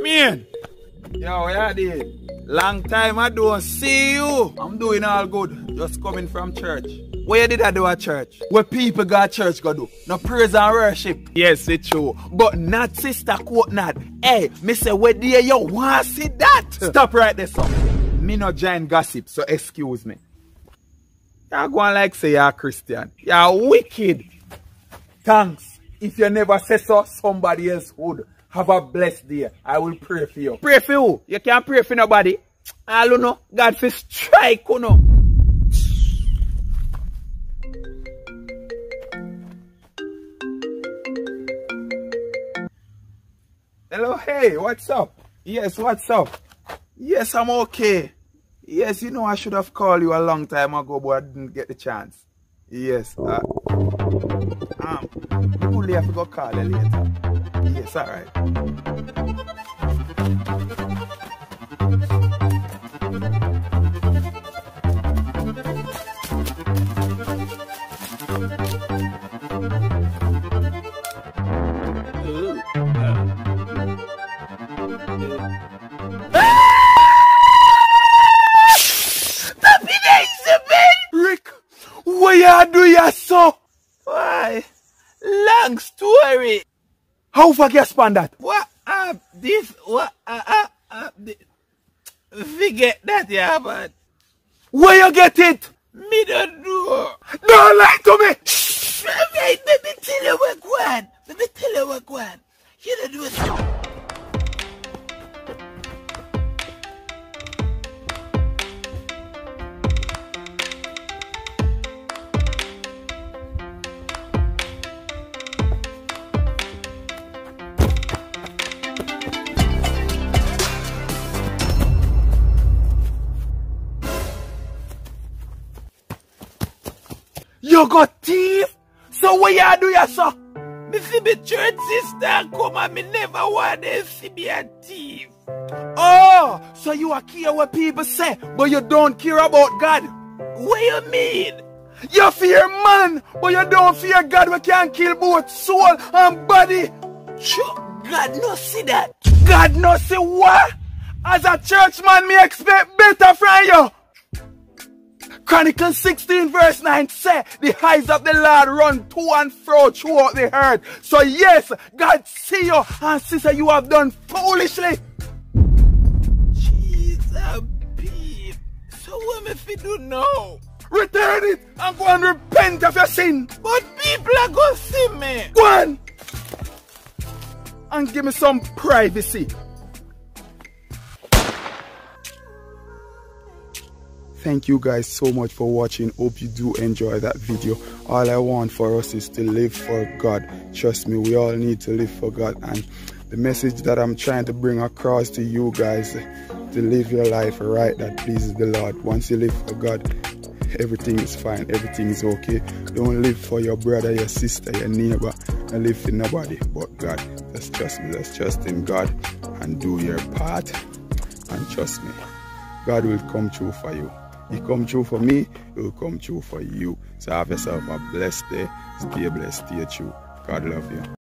Man! Yo, yeah, dude. Long time I don't see you. I'm doing all good. Just coming from church. Where did I do at church? Where people go at church go do? No praise and worship. Yes, it's true. But not Sister Coconut. Hey, me say, where do you want to see that? Stop right there, son. Me no giant gossip, so excuse me. You're going like say you're a Christian. You're wicked. Thanks. If you never say so, somebody else would. Have a blessed day. I will pray for you. Pray for who? You can't pray for nobody. I don't know. God for strike, you know. Hello, hey, what's up? Yes, what's up? Yes, I'm okay. Yes, you know I should have called you a long time ago, but I didn't get the chance. Yes, I have to go call her later. Yes, all right. Happy days, Rick, why do you so? Why? Long story. How fuck you span that? What up this? What up this? Forget that, yeah, but... Where you get it? Me don't know. Don't lie to me! Shh! Let me tell you what go on. Let me tell you what go on. You don't do it. You got thief? So what you do ya so? Me see me church sister come and me never want to see me a thief. Oh, so you are care what people say, but you don't care about God. What you mean? You fear man, but you don't fear God who can kill both soul and body. God no see that. God no see what? As a churchman, me expect better from you. Chronicles 16 verse 9 say, the eyes of the Lord run to and fro throughout the earth. So yes, God see you and sister you have done foolishly. Jesus, babe. So what if you do now? Return it and go and repent of your sin. But people are going to see me. Go on. And give me some privacy. Thank you guys so much for watching. Hope you do enjoy that video. All I want for us is to live for God. Trust me, we all need to live for God. And the message that I'm trying to bring across to you guys, to live your life right that pleases the Lord. Once you live for God, everything is fine. Everything is okay. Don't live for your brother, your sister, your neighbor. Don't live for nobody but God. Just trust me. Just trust in God and do your part. And trust me, God will come true for you. He come true for me, it will come true for you. So have yourself a blessed day. Stay blessed, stay true. God love you.